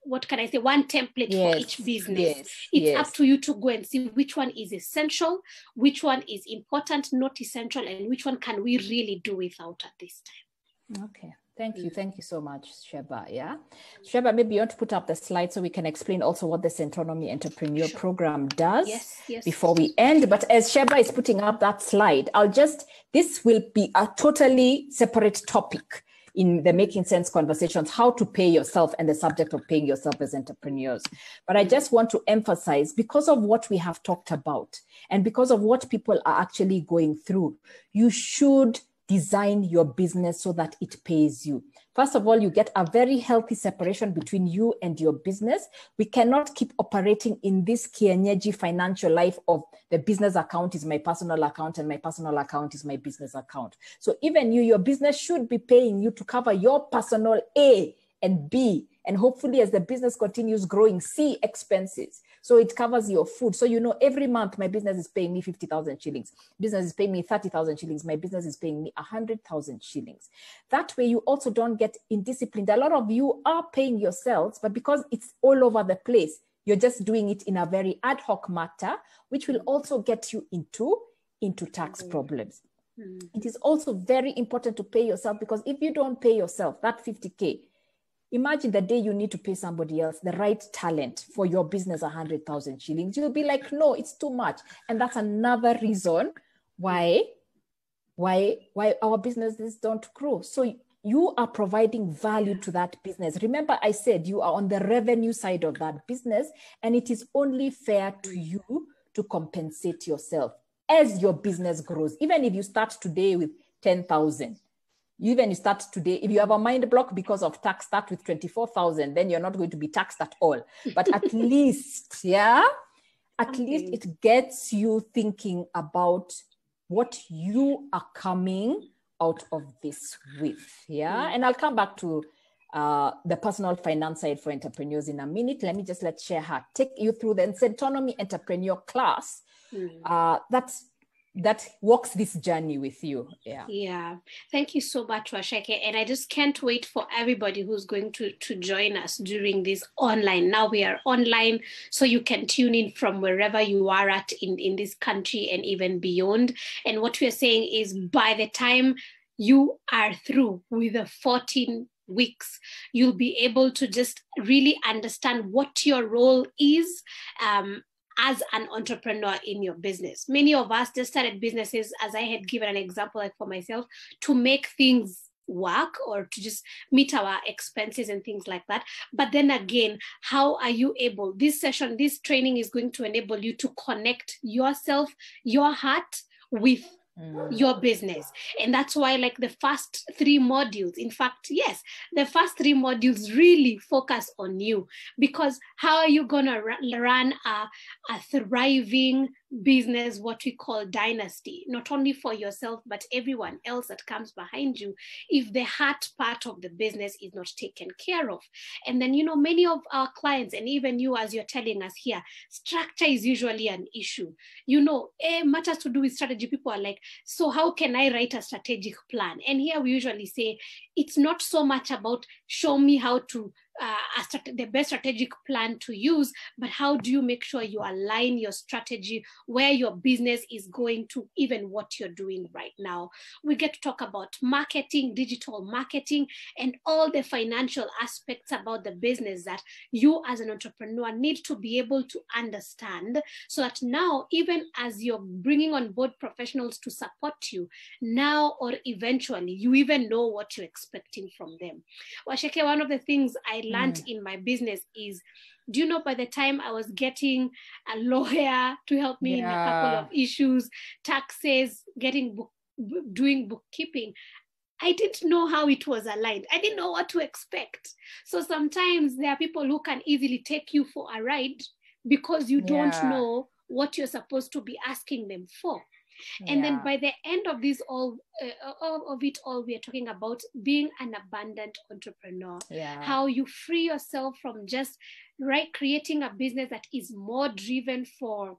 what can I say, one template for each business. It's up to you to go and see which one is essential, which one is important, not essential, and which one can we really do without at this time. Okay. Thank you. Thank you so much, Sheba. Yeah. Sheba, maybe you want to put up the slide so we can explain also what the Centronomy Entrepreneur Program does before we end. But as Sheba is putting up that slide, this will be a totally separate topic in the Making Sense Conversations, how to pay yourself and the subject of paying yourself as entrepreneurs. But I just want to emphasize, because of what we have talked about and because of what people are actually going through, you should design your business so that it pays you. First of all, you get a very healthy separation between you and your business. We cannot keep operating in this kienyeji financial life of the business account is my personal account and my personal account is my business account. So even you, your business should be paying you to cover your personal A and B, and hopefully as the business continues growing, C expenses. So it covers your food. So, you know, every month my business is paying me 50,000 shillings. Business is paying me 30,000 shillings. My business is paying me 100,000 shillings. That way you also don't get indisciplined. A lot of you are paying yourselves, but because it's all over the place, you're just doing it in a very ad hoc matter, which will also get you into tax problems. It is also very important to pay yourself, because if you don't pay yourself, that 50K, imagine the day you need to pay somebody else, the right talent for your business, 100,000 shillings. You'll be like, no, it's too much. And that's another reason why our businesses don't grow. So you are providing value to that business. Remember, I said you are on the revenue side of that business, and it is only fair to you to compensate yourself as your business grows. Even if you start today with 10,000, even you start today, if you have a mind block because of tax, start with 24,000, then you're not going to be taxed at all. But at least, least it gets you thinking about what you are coming out of this with. And I'll come back to the personal finance side for entrepreneurs in a minute. Let me just share her, take you through the Centronomy Entrepreneur class. That walks this journey with you. Thank you so much, Washeke, and I just can't wait for everybody who's going to join us during this online. Now we are online, so you can tune in from wherever you are at in this country and even beyond. And what we are saying is, by the time you are through with the 14 weeks, you'll be able to just really understand what your role is as an entrepreneur in your business. Many of us just started businesses, as I had given an example, like for myself, to make things work or to just meet our expenses and things like that. But then again, how are you able? This session, this training is going to enable you to connect yourself, your heart with your business. And that's why the first three modules, in fact, the first three modules really focus on you, because how are you going to run a thriving business, what we call dynasty, not only for yourself, but everyone else that comes behind you, if the heart part of the business is not taken care of. And then, you know, many of our clients, and even you, as you're telling us here, structure is usually an issue. You know, matters to do with strategy, people are like, so how can I write a strategic plan? And here we usually say, it's not so much about show me how to the best strategic plan to use, but how do you make sure you align your strategy where your business is going to, even what you're doing right now. We get to talk about marketing, digital marketing, and all the financial aspects about the business that you as an entrepreneur need to be able to understand, so that now, even as you're bringing on board professionals to support you now or eventually, you even know what you're expecting from them. Washeke, one of the things I learned in my business is, do you know, by the time I was getting a lawyer to help me in a couple of issues, taxes, getting doing bookkeeping, I didn't know how it was aligned. I didn't know what to expect. So sometimes there are people who can easily take you for a ride because you don't know what you're supposed to be asking them for. And then by the end of this all of it, we are talking about being an abundant entrepreneur, how you free yourself from just creating a business that is more driven for,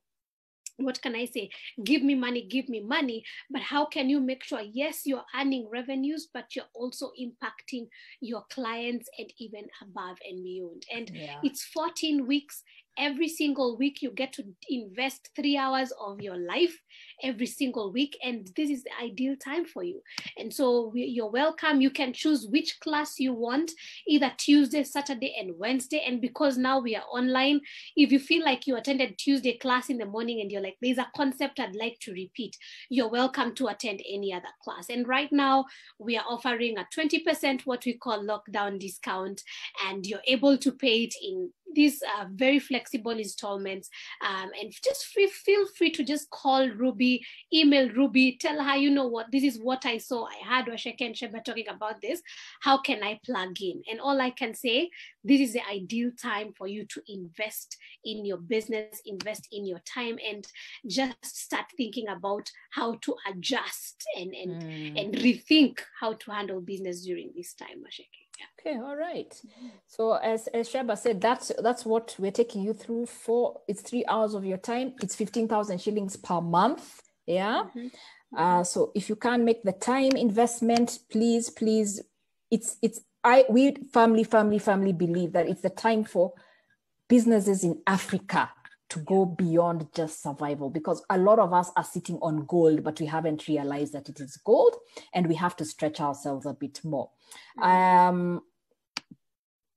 what can I say, give me money, but how can you make sure, yes, you're earning revenues, but you're also impacting your clients and even above and beyond. And it's 14 weeks. Every single week, you get to invest 3 hours of your life every single week. And this is the ideal time for you. And so you're welcome. You can choose which class you want, either Tuesday, Saturday, and Wednesday. And because now we are online, if you feel like you attended Tuesday class in the morning and you're like, there's a concept I'd like to repeat, you're welcome to attend any other class. And right now we are offering a 20% what we call lockdown discount. And you're able to pay it in these very flexible installments, and just feel free to just call Ruby, email Ruby, tell her, you know what, this is what I saw. I heard Washeke and Sheba talking about this. How can I plug in? And all I can say, this is the ideal time for you to invest in your business, invest in your time, and just start thinking about how to adjust and rethink how to handle business during this time, Washeke. Okay, all right. So as Sheba said, that's what we're taking you through for. It's 3 hours of your time. It's 15,000 shillings per month. Yeah. So if you can't make the time investment, please, we firmly believe that it's the time for businesses in Africa to go beyond just survival, because a lot of us are sitting on gold, but we haven't realized that it is gold, and we have to stretch ourselves a bit more.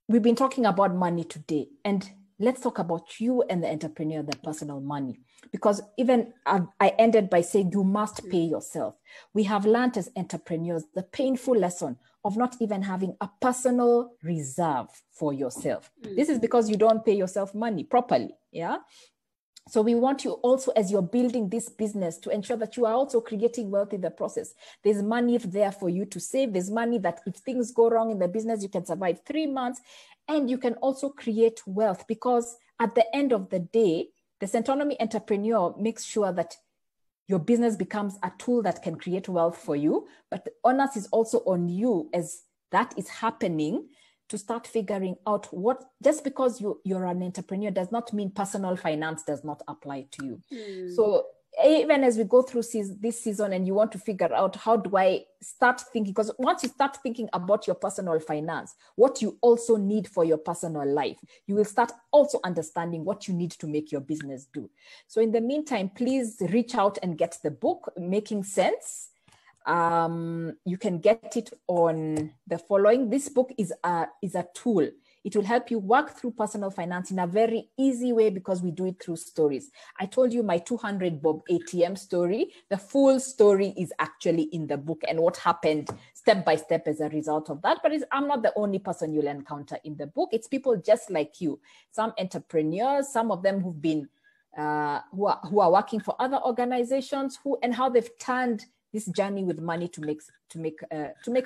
We've been talking about money today, and let's talk about you and the entrepreneur, the personal money, because even I ended by saying you must pay yourself. We have learned as entrepreneurs the painful lesson of not even having a personal reserve for yourself. This is because you don't pay yourself money properly. Yeah. So we want you also, as you're building this business, to ensure that you are also creating wealth in the process. There's money there for you to save. There's money that if things go wrong in the business, you can survive 3 months, and you can also create wealth, because at the end of the day, the Centonomy entrepreneur makes sure that your business becomes a tool that can create wealth for you. But the onus is also on you as that is happening, to start figuring out what, just because you're an entrepreneur does not mean personal finance does not apply to you. So even as we go through this season and you want to figure out, how do I start thinking? Because once you start thinking about your personal finance, what you also need for your personal life, you will start also understanding what you need to make your business do. So in the meantime, please reach out and get the book, Making Sense. You can get it on the following. This book is a tool. It will help you work through personal finance in a very easy way, because we do it through stories. I told you my 200 Bob ATM story. The full story is actually in the book, and what happened step by step as a result of that. But I'm not the only person you'll encounter in the book. It's people just like you, some entrepreneurs, some of them who've been, who are working for other organizations, and how they've turned this journey with money to make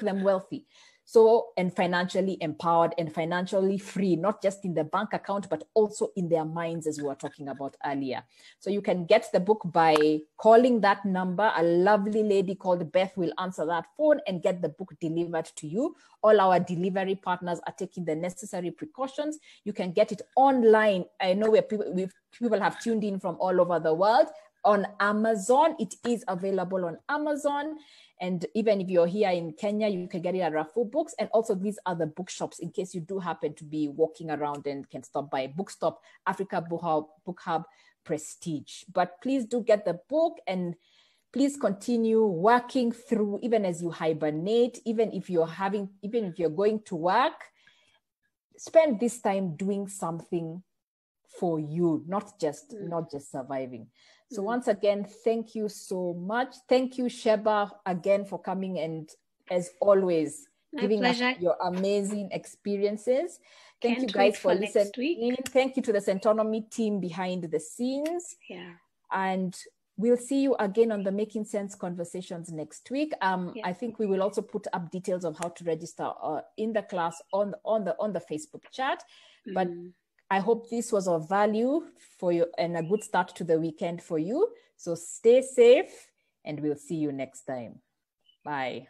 them wealthy. So, and financially empowered and financially free, not just in the bank account, but also in their minds, as we were talking about earlier. So you can get the book by calling that number. A lovely lady called Beth will answer that phone and get the book delivered to you. All our delivery partners are taking the necessary precautions. You can get it online. I know where people have tuned in from all over the world. On Amazon, it is available on Amazon. And even if you're here in Kenya, you can get it at Rafu Books and also these other bookshops in case you do happen to be walking around and can stop by Bookstop, Africa Book Hub, Prestige. But please do get the book and please continue working through, even as you hibernate, even if you're going to work, spend this time doing something for you, not just surviving. So once again, thank you so much. Thank you, Sheba, again for coming and as always, giving us your amazing experiences. Thank you guys for listening. Thank you to the Centonomy team behind the scenes. Yeah. And we'll see you again on the Making Sense Conversations next week. Yeah. I think we will also put up details of how to register in the class on the Facebook chat. Mm. But I hope this was of value for you and a good start to the weekend for you. So stay safe and we'll see you next time. Bye.